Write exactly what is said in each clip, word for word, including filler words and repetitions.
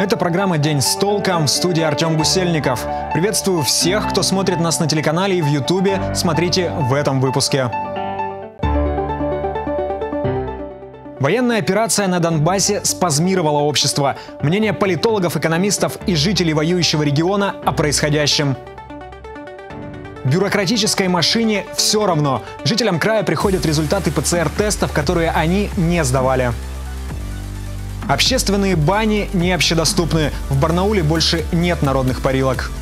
Это программа «День с толком», в студии Артем Гусельников. Приветствую всех, кто смотрит нас на телеканале и в Ютубе. Смотрите в этом выпуске. Военная операция на Донбассе спазмировала общество. Мнение политологов, экономистов и жителей воюющего региона о происходящем. Бюрократической машине все равно. Жителям края приходят результаты ПЦР-тестов, которые они не сдавали. Общественные бани не общедоступны. В Барнауле больше нет народных парилок.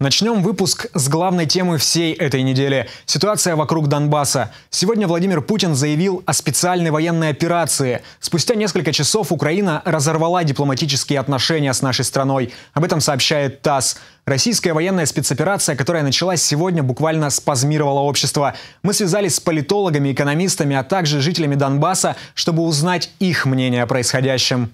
Начнем выпуск с главной темы всей этой недели – ситуация вокруг Донбасса. Сегодня Владимир Путин заявил о специальной военной операции. Спустя несколько часов Украина разорвала дипломатические отношения с нашей страной. Об этом сообщает ТАСС. Российская военная спецоперация, которая началась сегодня, буквально спазмировала общество. Мы связались с политологами, экономистами, а также жителями Донбасса, чтобы узнать их мнение о происходящем.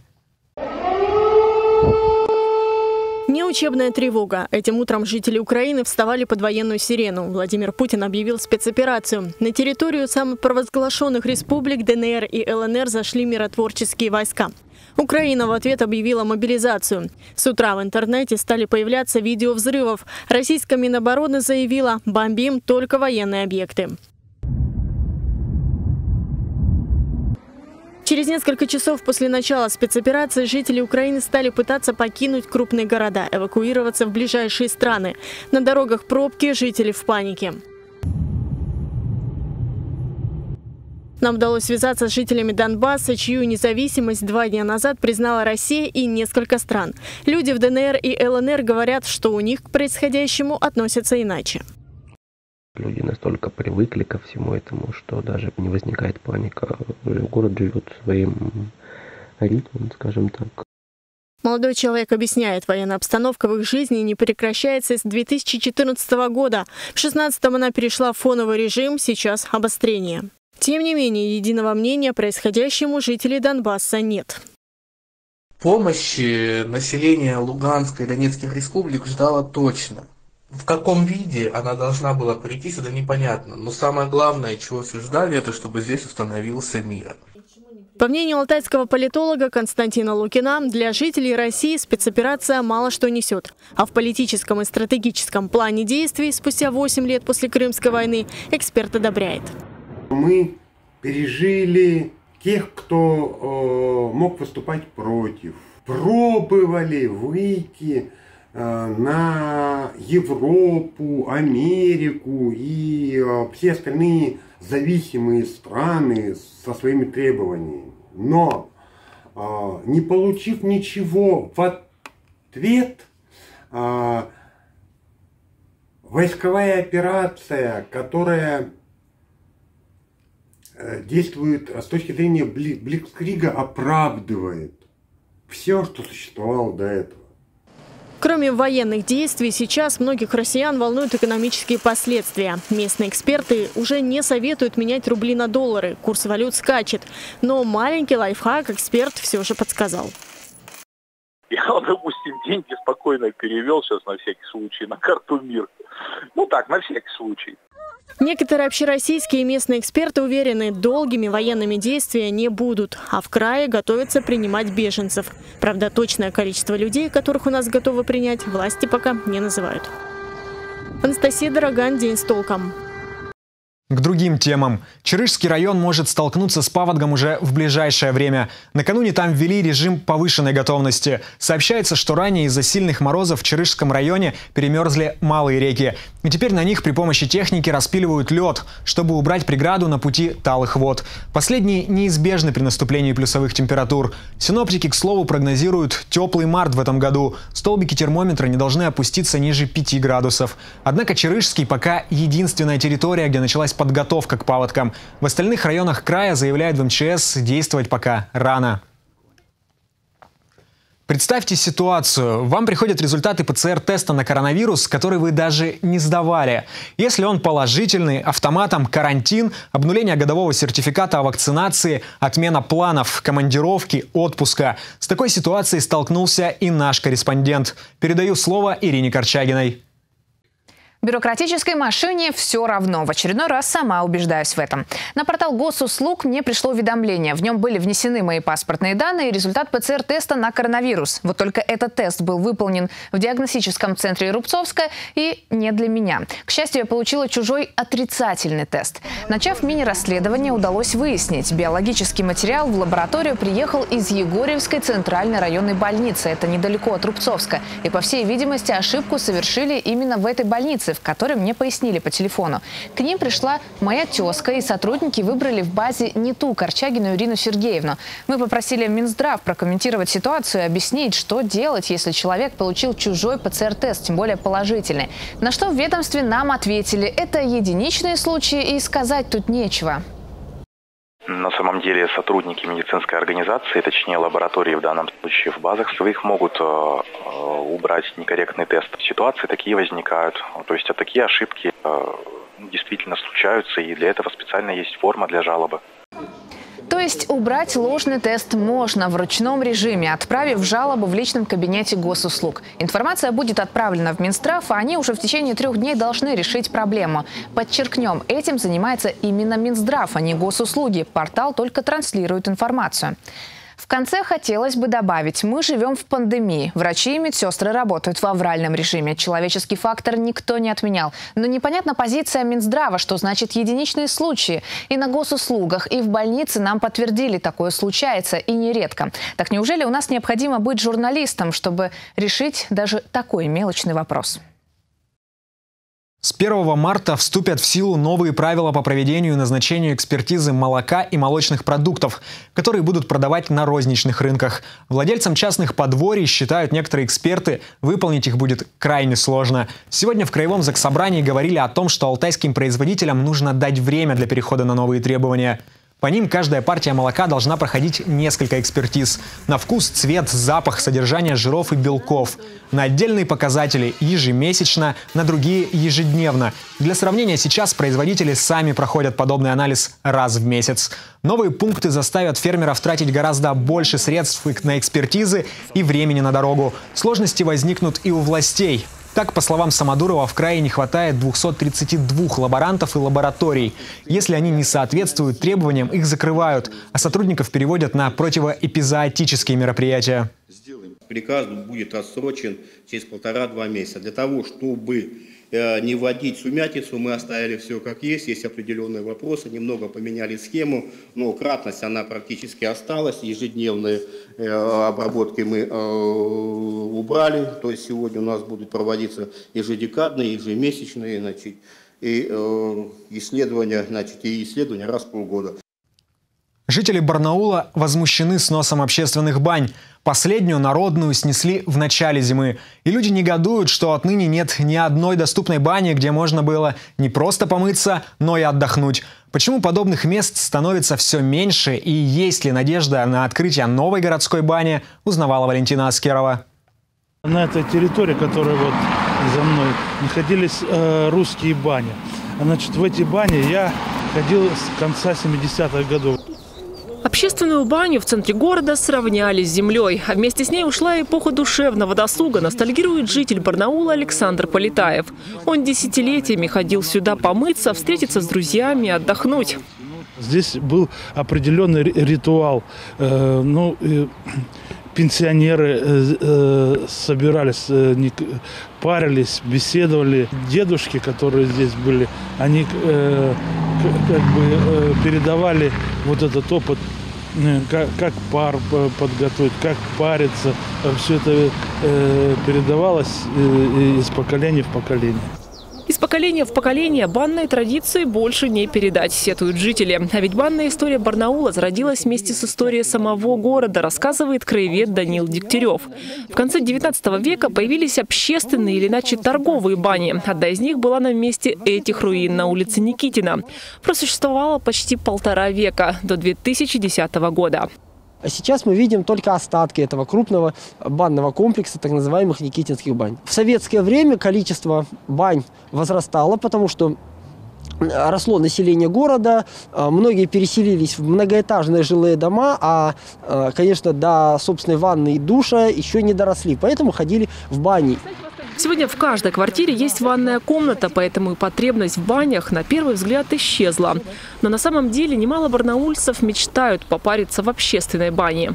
Неучебная тревога. Этим утром жители Украины вставали под военную сирену. Владимир Путин объявил спецоперацию. На территорию самопровозглашенных республик ДНР и ЛНР зашли миротворческие войска. Украина в ответ объявила мобилизацию. С утра в интернете стали появляться видео взрывов. Российская Минобороны заявила: бомбим только военные объекты. Через несколько часов после начала спецоперации жители Украины стали пытаться покинуть крупные города, эвакуироваться в ближайшие страны. На дорогах пробки, жители в панике. Нам удалось связаться с жителями Донбасса, чью независимость два дня назад признала Россия и несколько стран. Люди в ДНР и ЛНР говорят, что у них к происходящему относятся иначе. Люди настолько привыкли ко всему этому, что даже не возникает паника. Город живет своим ритмом, скажем так. Молодой человек объясняет, военная обстановка в их жизни не прекращается с две тысячи четырнадцатого года. В шестнадцатом она перешла в фоновый режим, сейчас обострение. Тем не менее, единого мнения происходящему жителей Донбасса нет. Помощи население Луганской и Донецких республик ждало точно. В каком виде она должна была прийти, это непонятно. Но самое главное, чего все ждали, это чтобы здесь установился мир. По мнению алтайского политолога Константина Лукина, для жителей России спецоперация мало что несет. А в политическом и стратегическом плане действий спустя восемь лет после Крымской войны эксперт одобряет. Мы пережили тех, кто э, мог выступать против. Пробовали выйти на Европу, Америку и все остальные зависимые страны со своими требованиями. Но не получив ничего в ответ, войсковая операция, которая действует с точки зрения блицкрига, оправдывает все, что существовало до этого. Кроме военных действий, сейчас многих россиян волнуют экономические последствия. Местные эксперты уже не советуют менять рубли на доллары. Курс валют скачет. Но маленький лайфхак эксперт все же подсказал. Я, допустим, деньги спокойно перевел сейчас на всякий случай на карту МИР. Ну так, на всякий случай. Некоторые общероссийские и местные эксперты уверены, долгими военными действия не будут, а в крае готовятся принимать беженцев. Правда, точное количество людей, которых у нас готовы принять, власти пока не называют. Анастасия Дороган, «День с толком». К другим темам. Чарышский район может столкнуться с паводком уже в ближайшее время. Накануне там ввели режим повышенной готовности. Сообщается, что ранее из-за сильных морозов в Чарышском районе перемерзли малые реки. И теперь на них при помощи техники распиливают лед, чтобы убрать преграду на пути талых вод. Последние неизбежны при наступлении плюсовых температур. Синоптики, к слову, прогнозируют теплый март в этом году. Столбики термометра не должны опуститься ниже пяти градусов. Однако Чарышский пока единственная территория, где началась подготовка к паводкам. В остальных районах края, заявляет в МЧС, действовать пока рано. Представьте ситуацию. Вам приходят результаты ПЦР-теста на коронавирус, который вы даже не сдавали. Если он положительный, автоматом карантин, обнуление годового сертификата о вакцинации, отмена планов, командировки, отпуска. С такой ситуацией столкнулся и наш корреспондент. Передаю слово Ирине Корчагиной. Бюрократической машине все равно. В очередной раз сама убеждаюсь в этом. На портал госуслуг мне пришло уведомление. В нем были внесены мои паспортные данные и результат ПЦР-теста на коронавирус. Вот только этот тест был выполнен в диагностическом центре Рубцовска и не для меня. К счастью, я получила чужой отрицательный тест. Начав мини-расследование, удалось выяснить. Биологический материал в лабораторию приехал из Егорьевской центральной районной больницы. Это недалеко от Рубцовска. И, по всей видимости, ошибку совершили именно в этой больнице, в которой мне пояснили по телефону. К ним пришла моя тезка, и сотрудники выбрали в базе не ту Корчагину Ирину Сергеевну. Мы попросили Минздрав прокомментировать ситуацию и объяснить, что делать, если человек получил чужой ПЦР-тест, тем более положительный. На что в ведомстве нам ответили: это единичные случаи, и сказать тут нечего. На самом деле сотрудники медицинской организации, точнее лаборатории в данном случае в базах своих, могут убрать некорректный тест. Ситуации такие возникают, то есть а такие ошибки действительно случаются, и для этого специально есть форма для жалобы. То есть убрать ложный тест можно в ручном режиме, отправив жалобу в личном кабинете госуслуг. Информация будет отправлена в Минздрав, а они уже в течение трех дней должны решить проблему. Подчеркнем, этим занимается именно Минздрав, а не госуслуги. Портал только транслирует информацию. В конце хотелось бы добавить, мы живем в пандемии. Врачи и медсестры работают в авральном режиме. Человеческий фактор никто не отменял. Но непонятна позиция Минздрава, что значит единичные случаи. И на госуслугах, и в больнице нам подтвердили, такое случается и нередко. Так неужели у нас необходимо быть журналистом, чтобы решить даже такой мелочный вопрос? С первого марта вступят в силу новые правила по проведению и назначению экспертизы молока и молочных продуктов, которые будут продавать на розничных рынках. Владельцам частных подворий, считают некоторые эксперты, выполнить их будет крайне сложно. Сегодня в Краевом заксобрании говорили о том, что алтайским производителям нужно дать время для перехода на новые требования. По ним каждая партия молока должна проходить несколько экспертиз на вкус, цвет, запах, содержание жиров и белков. На отдельные показатели ежемесячно, на другие ежедневно. Для сравнения, сейчас производители сами проходят подобный анализ раз в месяц. Новые пункты заставят фермеров тратить гораздо больше средств на экспертизы и времени на дорогу. Сложности возникнут и у властей. Так, по словам Самодурова, в крае не хватает двухсот тридцати двух лаборантов и лабораторий. Если они не соответствуют требованиям, их закрывают, а сотрудников переводят на противоэпизоотические мероприятия. Приказ будет отсрочен через полтора-два месяца. Для того, чтобы не вводить сумятицу, мы оставили все как есть. Есть определенные вопросы, немного поменяли схему, но кратность она практически осталась. Ежедневные обработки мы убрали, то есть сегодня у нас будут проводиться ежедекадные, ежемесячные, значит, и исследования, значит, и исследования раз в полгода. Жители Барнаула возмущены сносом общественных бань. Последнюю народную снесли в начале зимы. И люди негодуют, что отныне нет ни одной доступной бани, где можно было не просто помыться, но и отдохнуть. Почему подобных мест становится все меньше и есть ли надежда на открытие новой городской бани, узнавала Валентина Аскерова. На этой территории, которая вот за мной, находились э, русские бани. Значит, в эти бани я ходил с конца семидесятых годов. Общественную баню в центре города сравняли с землей. А вместе с ней ушла эпоха душевного досуга, ностальгирует житель Барнаула Александр Полетаев. Он десятилетиями ходил сюда помыться, встретиться с друзьями, отдохнуть. Здесь был определенный ритуал. Ну, пенсионеры собирались, парились, беседовали. Дедушки, которые здесь были, они как бы передавали вот этот опыт, как, как пар подготовить, как париться. Все это передавалось из поколения в поколение. Из поколения в поколение банные традиции больше не передать, сетуют жители. А ведь банная история Барнаула зародилась вместе с историей самого города, рассказывает краевед Данил Дегтярев. В конце девятнадцатого века появились общественные или иначе торговые бани. Одна из них была на месте этих руин на улице Никитина. Просуществовала почти полтора века, до две тысячи десятого года. А сейчас мы видим только остатки этого крупного банного комплекса, так называемых никитинских бань. В советское время количество бань возрастало, потому что росло население города, многие переселились в многоэтажные жилые дома, а, конечно, до собственной ванны и душа еще не доросли, поэтому ходили в бани. Сегодня в каждой квартире есть ванная комната, поэтому и потребность в банях на первый взгляд исчезла. Но на самом деле немало барнаульцев мечтают попариться в общественной бане.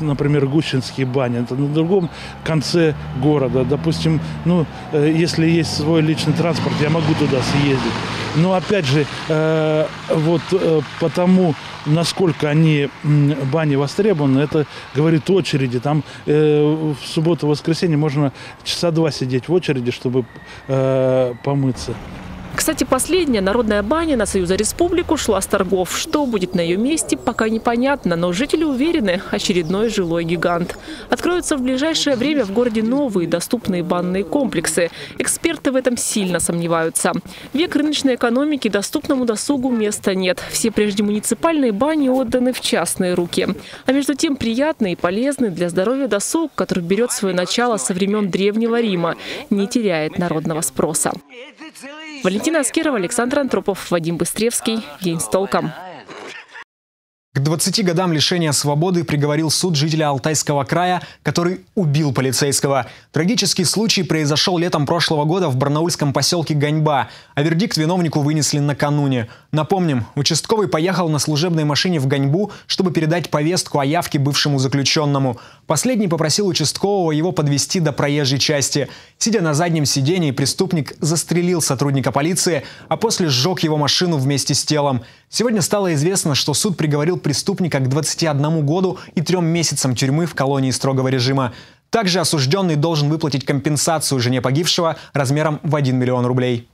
Например, гущинские бани, это на другом конце города. Допустим, ну, если есть свой личный транспорт, я могу туда съездить. Но опять же, вот потому, насколько они, бани востребованы, это говорит очереди. Там в субботу-воскресенье можно часа два сидеть в очереди, чтобы помыться. Кстати, последняя народная баня на Союза Республик ушла с торгов. Что будет на ее месте, пока непонятно, но жители уверены – очередной жилой гигант. Откроются в ближайшее время в городе новые доступные банные комплексы. Эксперты в этом сильно сомневаются. Век рыночной экономики, доступному досугу места нет. Все прежде муниципальные бани отданы в частные руки. А между тем приятный и полезный для здоровья досуг, который берет свое начало со времен Древнего Рима, не теряет народного спроса. Валентина Аскерова, Александр Антропов, Вадим Быстревский. День с толком. К двадцати годам лишения свободы приговорил суд жителя Алтайского края, который убил полицейского. Трагический случай произошел летом прошлого года в барнаульском поселке Ганьба, а вердикт виновнику вынесли накануне. Напомним, участковый поехал на служебной машине в Ганьбу, чтобы передать повестку о явке бывшему заключенному. Последний попросил участкового его подвезти до проезжей части. Сидя на заднем сидении, преступник застрелил сотрудника полиции, а после сжег его машину вместе с телом. Сегодня стало известно, что суд приговорил преступника к двадцати одному году и трем месяцам тюрьмы в колонии строгого режима. Также осужденный должен выплатить компенсацию жене погибшего размером в один миллион рублей.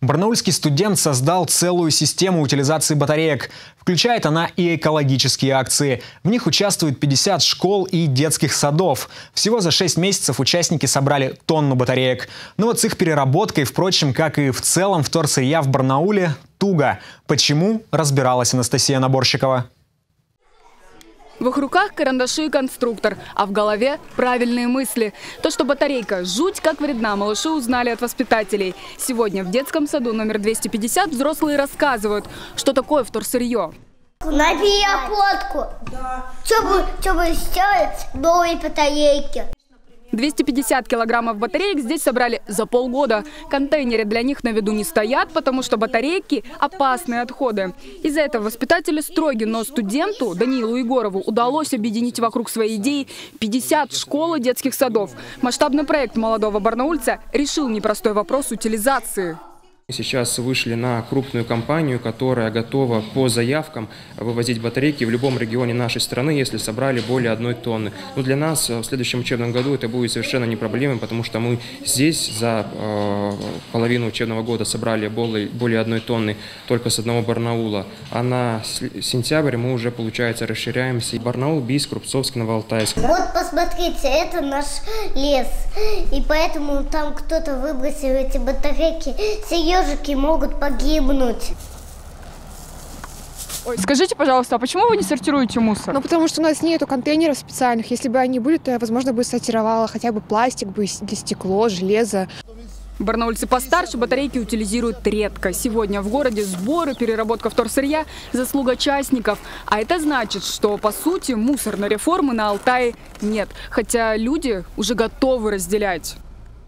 Барнаульский студент создал целую систему утилизации батареек. Включает она и экологические акции. В них участвуют пятьдесят школ и детских садов. Всего за шесть месяцев участники собрали тонну батареек. Но вот с их переработкой, впрочем, как и в целом вторсырья в Барнауле, туго. Почему, разбиралась Анастасия Наборщикова. В их руках карандаши и конструктор, а в голове правильные мысли. То, что батарейка жуть как вредна, малыши узнали от воспитателей. Сегодня в детском саду номер двести пятьдесят взрослые рассказывают, что такое вторсырье. Набей плотку, да. чтобы, чтобы сделать новые батарейки. двести пятьдесят килограммов батареек здесь собрали за полгода. Контейнеры для них на виду не стоят, потому что батарейки – опасные отходы. Из-за этого воспитатели строги, но студенту Даниилу Егорову удалось объединить вокруг своей идеи пятьдесят школ и детских садов. Масштабный проект молодого барнаульца решил непростой вопрос утилизации. Сейчас вышли на крупную компанию, которая готова по заявкам вывозить батарейки в любом регионе нашей страны, если собрали более одной тонны. Но для нас в следующем учебном году это будет совершенно не проблемой, потому что мы здесь за э, половину учебного года собрали более, более одной тонны только с одного Барнаула. А на сентябрь мы уже, получается, расширяемся. Барнаул, Бийск, Рубцовск, Новоалтайск. Вот посмотрите, это наш лес. И поэтому там кто-то выбросил эти батарейки. Серьезно? Ежики могут погибнуть. Ой, скажите, пожалуйста, а почему вы не сортируете мусор? Ну, потому что у нас нету контейнеров специальных. Если бы они были, то я, возможно, бы сортировала хотя бы пластик, бы стекло, железо. Барнаульцы постарше батарейки утилизируют редко. Сегодня в городе сборы, переработка вторсырья – заслуга частников. А это значит, что, по сути, мусорной реформы на Алтае нет. Хотя люди уже готовы разделять.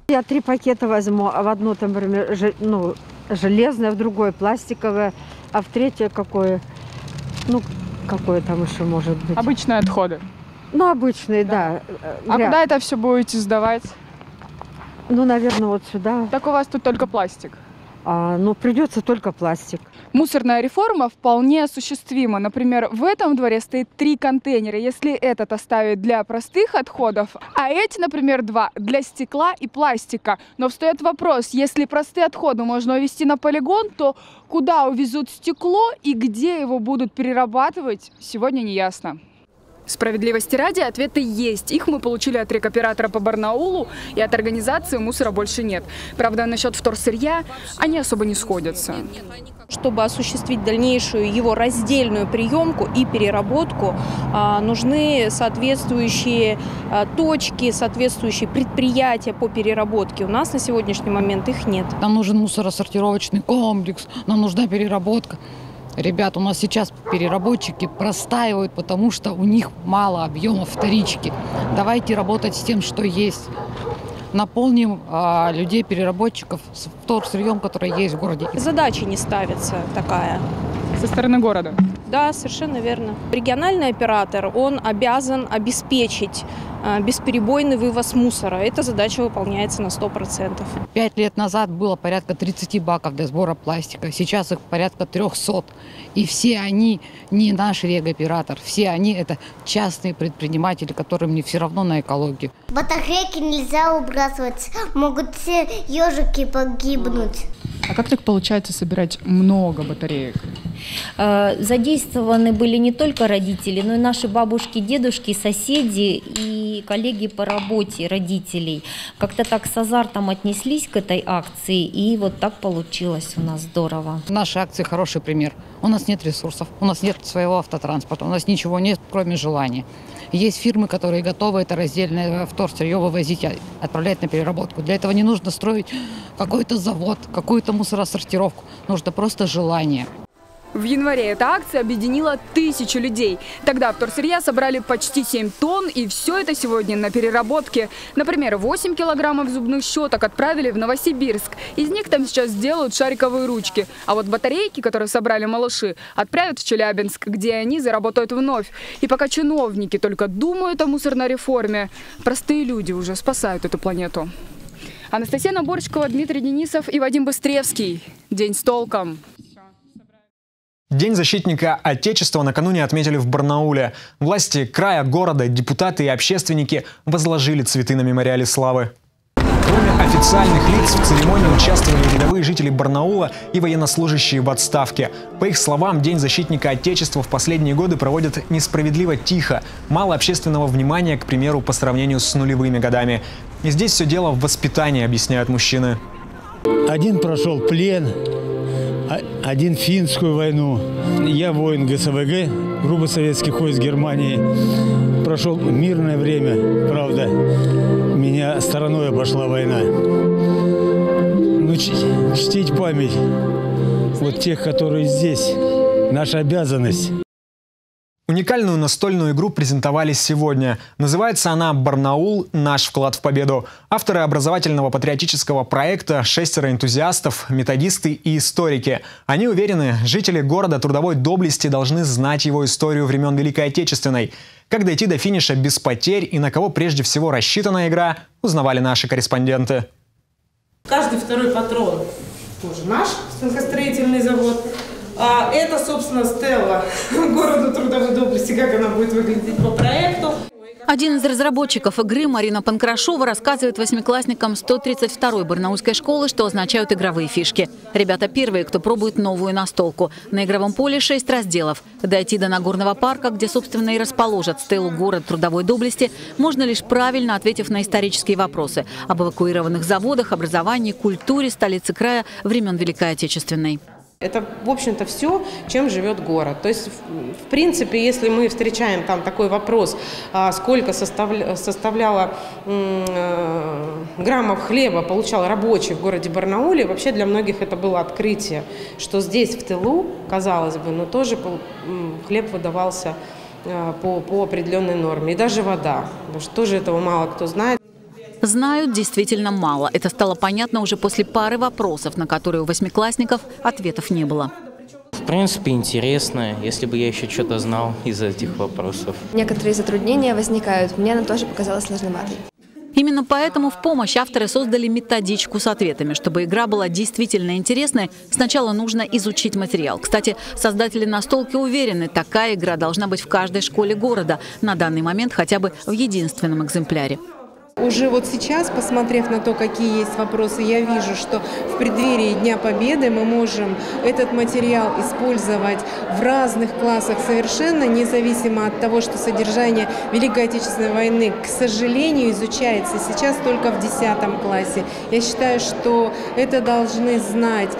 Я три пакета возьму, а в одно, там, например, ну, железное, в другое пластиковое, а в третье какое, ну, какое там еще может быть. Обычные отходы? Ну, обычные, да. да. А Гря... куда это все будете сдавать? Ну, наверное, вот сюда. Так у вас тут только пластик? А, ну, придется только пластик. Мусорная реформа вполне осуществима. Например, в этом дворе стоит три контейнера. Если этот оставить для простых отходов, а эти, например, два для стекла и пластика. Но встает вопрос, если простые отходы можно увезти на полигон, то куда увезут стекло и где его будут перерабатывать, сегодня не ясно. Справедливости ради, ответы есть. Их мы получили от рекоператора по Барнаулу и от организации «Мусора больше нет». Правда, насчет вторсырья они особо не сходятся. Чтобы осуществить дальнейшую его раздельную приемку и переработку, нужны соответствующие точки, соответствующие предприятия по переработке. У нас на сегодняшний момент их нет. Нам нужен мусоросортировочный комплекс, нам нужна переработка. Ребят, у нас сейчас переработчики простаивают, потому что у них мало объемов вторички. Давайте работать с тем, что есть. наполним а, людей, переработчиков с вторсырьем, которое есть в городе. Задача не ставится такая. Со стороны города? Да, совершенно верно. Региональный оператор, он обязан обеспечить а, бесперебойный вывоз мусора. Эта задача выполняется на сто процентов. Пять лет назад было порядка тридцати баков для сбора пластика, сейчас их порядка трёхсот. И все они не наш регоператор, все они это частные предприниматели, которым не все равно на экологию. Батарейки нельзя убрасывать, могут все ежики погибнуть. А как так получается собирать много батареек? Задействованы были не только родители, но и наши бабушки, дедушки, соседи и коллеги по работе родителей. Как-то так с азартом отнеслись к этой акции, и вот так получилось у нас здорово. Наши акции хороший пример. У нас нет ресурсов, у нас нет своего автотранспорта, у нас ничего нет, кроме желания. Есть фирмы, которые готовы это раздельное вторсырье вывозить, отправлять на переработку. Для этого не нужно строить какой-то завод, какую-то мусоросортировку. Нужно просто желание. В январе эта акция объединила тысячу людей. Тогда вторсырья собрали почти семь тонн, и все это сегодня на переработке. Например, восемь килограммов зубных щеток отправили в Новосибирск. Из них там сейчас делают шариковые ручки. А вот батарейки, которые собрали малыши, отправят в Челябинск, где они заработают вновь. И пока чиновники только думают о мусорной реформе, простые люди уже спасают эту планету. Анастасия Наборщикова, Дмитрий Денисов и Вадим Быстревский. День с толком. День защитника Отечества накануне отметили в Барнауле. Власти края, города, депутаты и общественники возложили цветы на мемориале славы. Кроме официальных лиц в церемонии участвовали рядовые жители Барнаула и военнослужащие в отставке. По их словам, День защитника Отечества в последние годы проводят несправедливо тихо. Мало общественного внимания, к примеру, по сравнению с нулевыми годами. И здесь все дело в воспитании, объясняют мужчины. Один прошел плен. Один финскую войну. Я воин ГСВГ, грубо советский войск Германии. Прошел мирное время, правда. Меня стороной обошла война. Но чтить память вот тех, которые здесь, наша обязанность. Уникальную настольную игру презентовали сегодня. Называется она «Барнаул. Наш вклад в победу». Авторы образовательного патриотического проекта – шестеро энтузиастов, методисты и историки. Они уверены, жители города трудовой доблести должны знать его историю времен Великой Отечественной. Как дойти до финиша без потерь и на кого прежде всего рассчитана игра, узнавали наши корреспонденты. Каждый второй патрон тоже наш станкостроительный завод. А это, собственно, стелла городу трудовой доблести, как она будет выглядеть по проекту. Один из разработчиков игры, Марина Панкрашова, рассказывает восьмиклассникам сто тридцать второй барнаульской школы, что означают игровые фишки. Ребята первые, кто пробует новую настолку. На игровом поле шесть разделов. Дойти до Нагорного парка, где, собственно, и расположат стелу город трудовой доблести, можно лишь правильно ответив на исторические вопросы об эвакуированных заводах, образовании, культуре, столице края времен Великой Отечественной. Это, в общем-то, все, чем живет город. То есть, в принципе, если мы встречаем там такой вопрос, сколько составляло граммов хлеба получал рабочий в городе Барнауле, вообще для многих это было открытие, что здесь, в тылу, казалось бы, но тоже хлеб выдавался по, по определенной норме. И даже вода, потому что тоже этого мало кто знает. Знают действительно мало. Это стало понятно уже после пары вопросов, на которые у восьмиклассников ответов не было. В принципе, интересно, если бы я еще что-то знал из этих вопросов. Некоторые затруднения возникают. Мне она тоже показалась сложноватой. Именно поэтому в помощь авторы создали методичку с ответами. Чтобы игра была действительно интересной, сначала нужно изучить материал. Кстати, создатели настолки уверены, такая игра должна быть в каждой школе города. На данный момент хотя бы в единственном экземпляре. Уже вот сейчас, посмотрев на то, какие есть вопросы, я вижу, что в преддверии Дня Победы мы можем этот материал использовать в разных классах совершенно, независимо от того, что содержание Великой Отечественной войны, к сожалению, изучается сейчас только в десятом классе. Я считаю, что это должны знать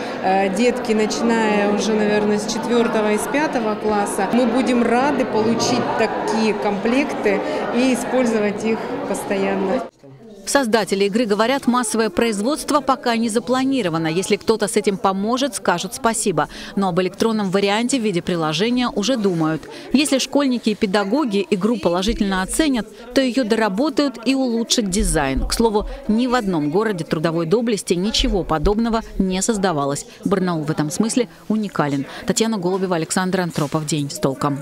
детки, начиная уже, наверное, с четвёртого и с пятого класса. Мы будем рады получить такие комплекты и использовать их постоянно. Создатели игры говорят, массовое производство пока не запланировано. Если кто-то с этим поможет, скажут спасибо. Но об электронном варианте в виде приложения уже думают. Если школьники и педагоги игру положительно оценят, то ее доработают и улучшат дизайн. К слову, ни в одном городе трудовой доблести ничего подобного не создавалось. Барнаул в этом смысле уникален. Татьяна Голубева, Александр Антропов. День с толком.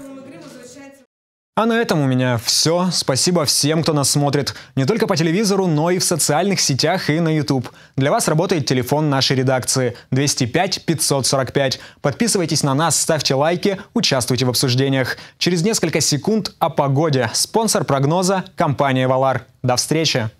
А на этом у меня все. Спасибо всем, кто нас смотрит. Не только по телевизору, но и в социальных сетях и на YouTube. Для вас работает телефон нашей редакции двести пять пятьсот сорок пять. Подписывайтесь на нас, ставьте лайки, участвуйте в обсуждениях. Через несколько секунд о погоде. Спонсор прогноза – компания Valar. До встречи!